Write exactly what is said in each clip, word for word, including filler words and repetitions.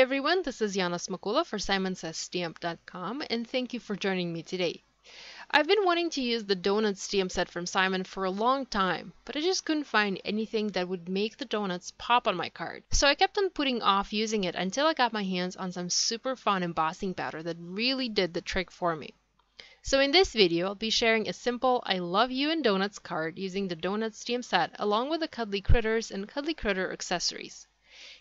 everyone, this is Yana Smakula for simon says stamp dot com, and thank you for joining me today. I've been wanting to use the Donuts stamp set from Simon for a long time, but I just couldn't find anything that would make the donuts pop on my card. So I kept on putting off using it until I got my hands on some super fun embossing powder that really did the trick for me. So in this video, I'll be sharing a simple I love you and donuts card using the Donuts stamp set along with the Cuddly Critters and Cuddly Critter accessories.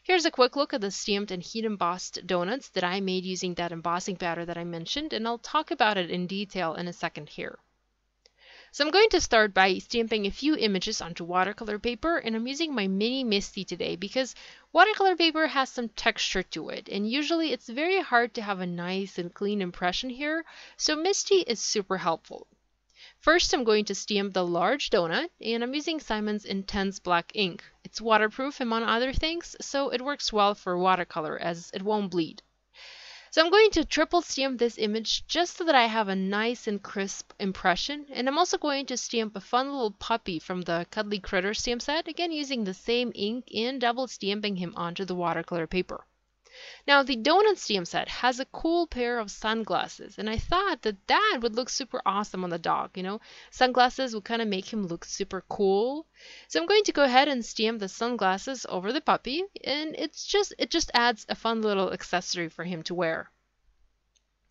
Here's a quick look at the stamped and heat embossed donuts that I made using that embossing powder that I mentioned, and I'll talk about it in detail in a second here. So I'm going to start by stamping a few images onto watercolor paper, and I'm using my mini MISTI today because watercolor paper has some texture to it, and usually it's very hard to have a nice and clean impression here, so MISTI is super helpful. First, I'm going to stamp the large donut, and I'm using Simon's Intense Black ink. It's waterproof among other things, so it works well for watercolor as it won't bleed. So I'm going to triple stamp this image just so that I have a nice and crisp impression, and I'm also going to stamp a fun little puppy from the Cuddly Critter stamp set, again using the same ink and double stamping him onto the watercolor paper. Now, the donut stamp set has a cool pair of sunglasses, and I thought that that would look super awesome on the dog, you know? Sunglasses would kind of make him look super cool. So I'm going to go ahead and stamp the sunglasses over the puppy, and it's just it just adds a fun little accessory for him to wear.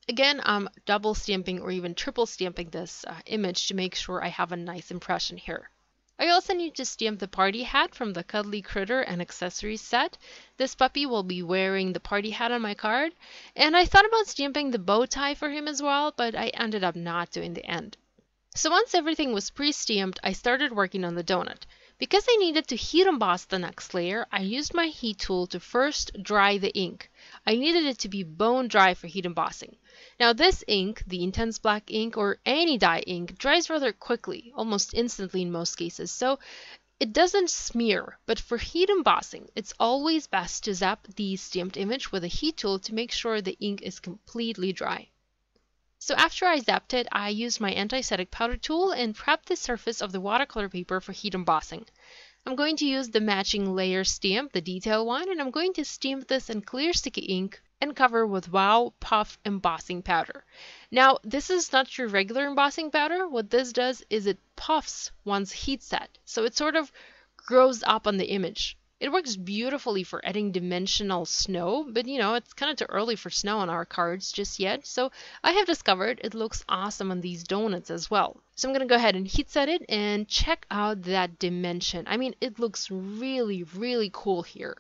Again, I'm double stamping or even triple stamping this uh, image to make sure I have a nice impression here. I also need to stamp the party hat from the Cuddly Critter and Accessories set. This puppy will be wearing the party hat on my card, and I thought about stamping the bow tie for him as well, but I ended up not doing the end. So once everything was pre-stamped, I started working on the donut. Because I needed to heat emboss the next layer, I used my heat tool to first dry the ink. I needed it to be bone dry for heat embossing. Now this ink, the Intense Black ink or any dye ink, dries rather quickly, almost instantly in most cases, so it doesn't smear, but for heat embossing, it's always best to zap the stamped image with a heat tool to make sure the ink is completely dry. So after I zapped it, I used my anti-static powder tool and prepped the surface of the watercolor paper for heat embossing. I'm going to use the matching layer stamp, the detail one, and I'm going to stamp this in clear sticky ink and cover with WOW Puff embossing powder. Now, this is not your regular embossing powder. What this does is it puffs one's heat set, so it sort of grows up on the image. It works beautifully for adding dimensional snow, but you know, it's kind of too early for snow on our cards just yet, so I have discovered it looks awesome on these donuts as well. So I'm going to go ahead and heat set it and check out that dimension. I mean, it looks really, really cool here.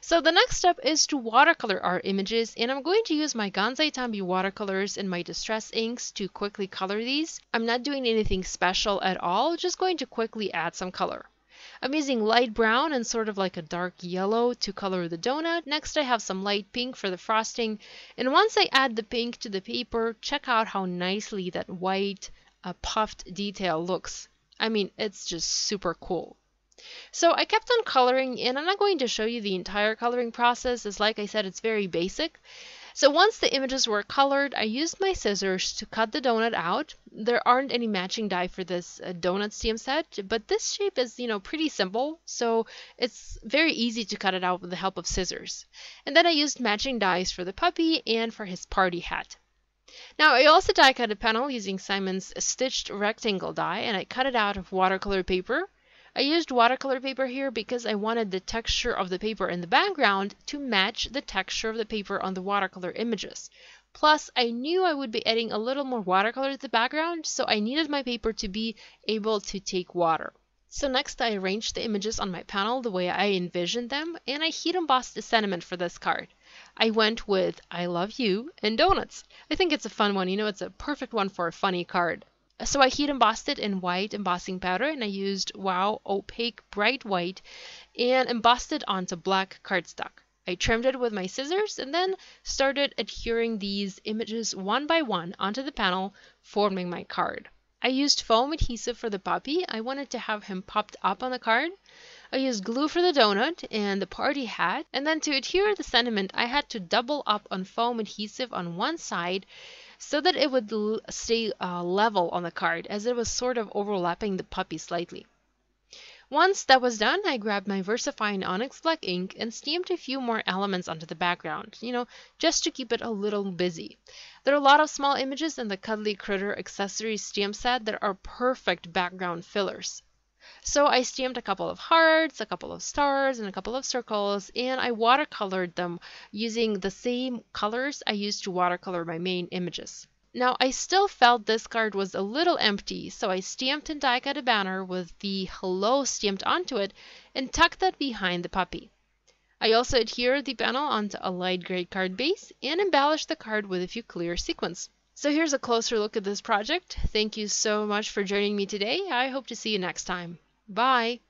So the next step is to watercolor our images, and I'm going to use my Gansai Tambi watercolors and my distress inks to quickly color these. I'm not doing anything special at all, just going to quickly add some color. I'm using light brown and sort of like a dark yellow to color the donut. Next I have some light pink for the frosting, and once I add the pink to the paper, check out how nicely that white uh, puffed detail looks. I mean, it's just super cool. So I kept on coloring, and I'm not going to show you the entire coloring process, as like I said, it's very basic. So once the images were colored, I used my scissors to cut the donut out. There aren't any matching die for this uh, donut stamp set, but this shape is, you know, pretty simple, so it's very easy to cut it out with the help of scissors. And then I used matching dies for the puppy and for his party hat. Now, I also die cut a panel using Simon's stitched rectangle die, and I cut it out of watercolor paper. I used watercolor paper here because I wanted the texture of the paper in the background to match the texture of the paper on the watercolor images. Plus, I knew I would be adding a little more watercolor to the background, so I needed my paper to be able to take water. So next, I arranged the images on my panel the way I envisioned them, and I heat embossed the sentiment for this card. I went with I love you and donuts. I think it's a fun one, you know, it's a perfect one for a funny card. So I heat embossed it in white embossing powder, and I used WOW opaque bright white and embossed it onto black cardstock. I trimmed it with my scissors and then started adhering these images one by one onto the panel, forming my card. I used foam adhesive for the puppy. I wanted to have him popped up on the card. I used glue for the donut and the party hat, and then to adhere the sentiment, I had to double up on foam adhesive on one side so that it would stay uh, level on the card, as it was sort of overlapping the puppy slightly. Once that was done, I grabbed my Versafine Onyx Black ink and stamped a few more elements onto the background, you know, just to keep it a little busy. There are a lot of small images in the Cuddly Critter Accessory stamp set that are perfect background fillers. So I stamped a couple of hearts, a couple of stars, and a couple of circles, and I watercolored them using the same colors I used to watercolor my main images. Now, I still felt this card was a little empty, so I stamped and die-cut a banner with the hello stamped onto it and tucked that behind the puppy. I also adhered the panel onto a light gray card base and embellished the card with a few clear sequins. So here's a closer look at this project. Thank you so much for joining me today. I hope to see you next time. Bye!